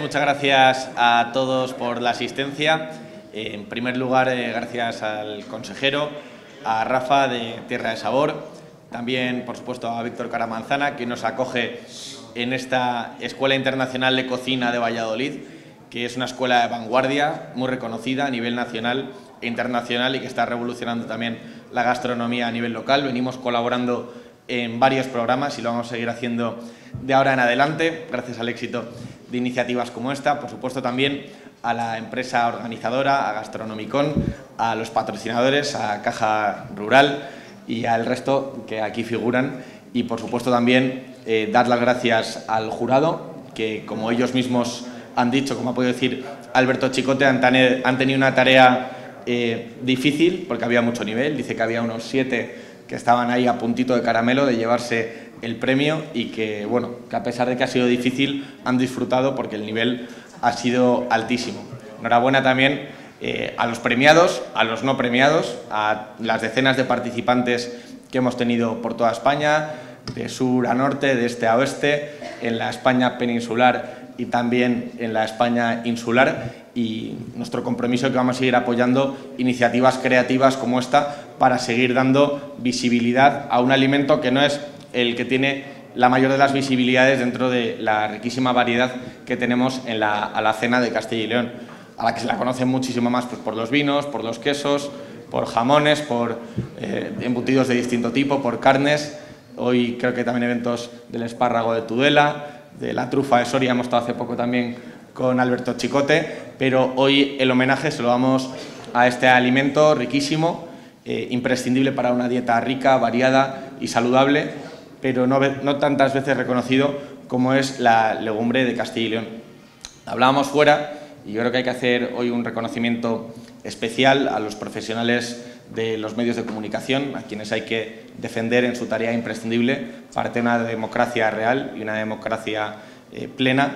Muchas gracias a todos por la asistencia. En primer lugar, gracias al consejero, a Rafa de Tierra de Sabor, también, por supuesto, a Víctor Caramanzana, que nos acoge en esta Escuela Internacional de Cocina de Valladolid, que es una escuela de vanguardia muy reconocida a nivel nacional e internacional y que está revolucionando también la gastronomía a nivel local. Venimos colaborando en varios programas y lo vamos a seguir haciendo de ahora en adelante, gracias al éxito de iniciativas como esta, por supuesto también a la empresa organizadora, a Gastronomicón, a los patrocinadores, a Caja Rural y al resto que aquí figuran, y por supuesto también dar las gracias al jurado, que como ellos mismos han dicho, como ha podido decir Alberto Chicote, han tenido una tarea difícil porque había mucho nivel. Dice que había unos 7 que estaban ahí a puntito de caramelo de llevarse el premio y que, bueno, que a pesar de que ha sido difícil, han disfrutado porque el nivel ha sido altísimo. Enhorabuena también a los premiados, a los no premiados, a las decenas de participantes que hemos tenido por toda España, de sur a norte, de este a oeste, en la España peninsular y también en la España insular, y nuestro compromiso que vamos a seguir apoyando iniciativas creativas como esta para seguir dando visibilidad a un alimento que no es el que tiene la mayor de las visibilidades dentro de la riquísima variedad que tenemos en la Alacena de Castilla y León, a la que se la conocen muchísimo más pues, por los vinos, por los quesos, por jamones, por embutidos de distinto tipo, por carnes. Hoy creo que también eventos del espárrago de Tudela, de la trufa de Soria, hemos estado hace poco también con Alberto Chicote, pero hoy el homenaje se lo damos a este alimento riquísimo, imprescindible para una dieta rica, variada y saludable, pero no tantas veces reconocido como es la legumbre de Castilla y León. Hablábamos fuera y yo creo que hay que hacer hoy un reconocimiento especial a los profesionales de los medios de comunicación, a quienes hay que defender en su tarea imprescindible para tener una democracia real y una democracia plena,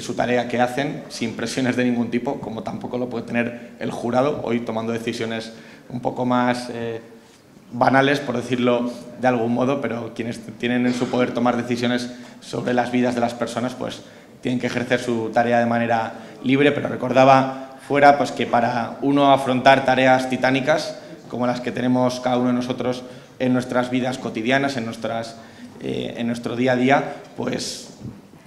su tarea que hacen sin presiones de ningún tipo, como tampoco lo puede tener el jurado, hoy tomando decisiones un poco más banales, por decirlo de algún modo, pero quienes tienen en su poder tomar decisiones sobre las vidas de las personas, pues tienen que ejercer su tarea de manera libre, pero recordaba fuera pues, que para uno afrontar tareas titánicas, como las que tenemos cada uno de nosotros en nuestras vidas cotidianas, en nuestro día a día, pues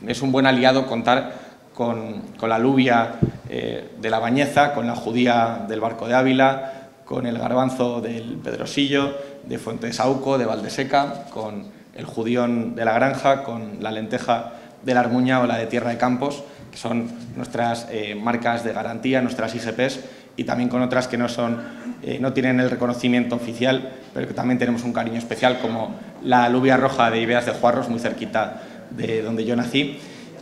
es un buen aliado contar con la alubia de la Bañeza, con la judía del barco de Ávila, con el garbanzo del Pedrosillo, de Fuentesauco, de Valdeseca, con el judión de la Granja, con la lenteja de la Armuña o la de Tierra de Campos, que son nuestras marcas de garantía, nuestras IGPs, y también con otras que no tienen el reconocimiento oficial, pero que también tenemos un cariño especial, como la alubia roja de Ibeas de Juarros, muy cerquita de donde yo nací.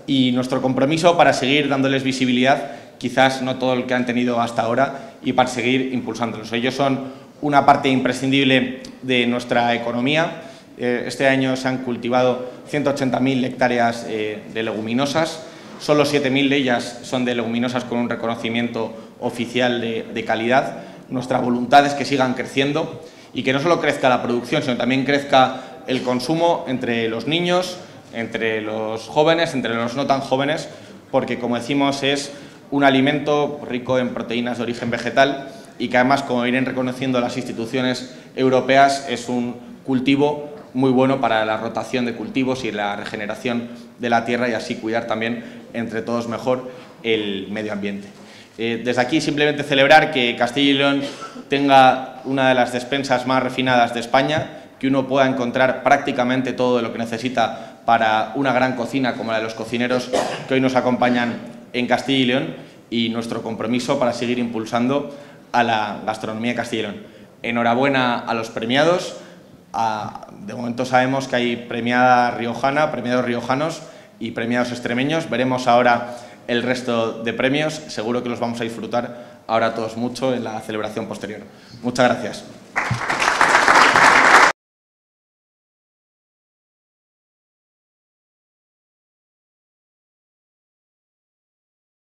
Y nuestro compromiso para seguir dándoles visibilidad, quizás no todo el que han tenido hasta ahora, y para seguir impulsándolos. Ellos son una parte imprescindible de nuestra economía. Este año se han cultivado 180.000 hectáreas de leguminosas. Solo 7.000 de ellas son de leguminosas con un reconocimiento oficial de calidad. Nuestra voluntad es que sigan creciendo y que no solo crezca la producción, sino también crezca el consumo entre los niños, entre los jóvenes, entre los no tan jóvenes, porque como decimos es un alimento rico en proteínas de origen vegetal y que además, como vienen reconociendo las instituciones europeas, es un cultivo muy bueno para la rotación de cultivos y la regeneración de la tierra, y así cuidar también entre todos mejor el medio ambiente. Desde aquí simplemente celebrar que Castilla y León tenga una de las despensas más refinadas de España, que uno pueda encontrar prácticamente todo lo que necesita para una gran cocina como la de los cocineros que hoy nos acompañan en Castilla y León, y nuestro compromiso para seguir impulsando a la gastronomía de Castilla y León. Enhorabuena a los premiados. De momento sabemos que hay premiada riojana, premiados riojanos y premiados extremeños. Veremos ahora el resto de premios, seguro que los vamos a disfrutar ahora todos mucho en la celebración posterior. Muchas gracias.